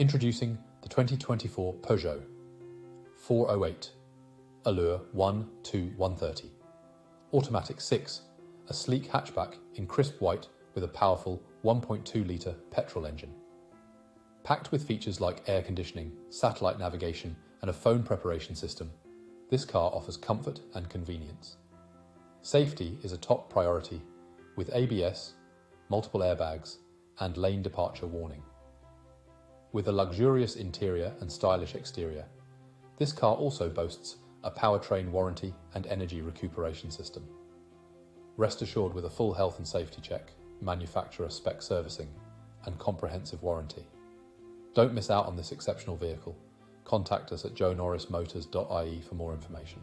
Introducing the 2024 Peugeot 408, Allure 1-130. Automatic 6, a sleek hatchback in crisp white with a powerful 1.2-litre petrol engine. Packed with features like air conditioning, satellite navigation and a phone preparation system, this car offers comfort and convenience. Safety is a top priority with ABS, multiple airbags and lane departure warning. With a luxurious interior and stylish exterior, this car also boasts a powertrain warranty and energy recuperation system. Rest assured with a full health and safety check, manufacturer spec servicing and comprehensive warranty. Don't miss out on this exceptional vehicle. Contact us at joenorrismotors.ie for more information.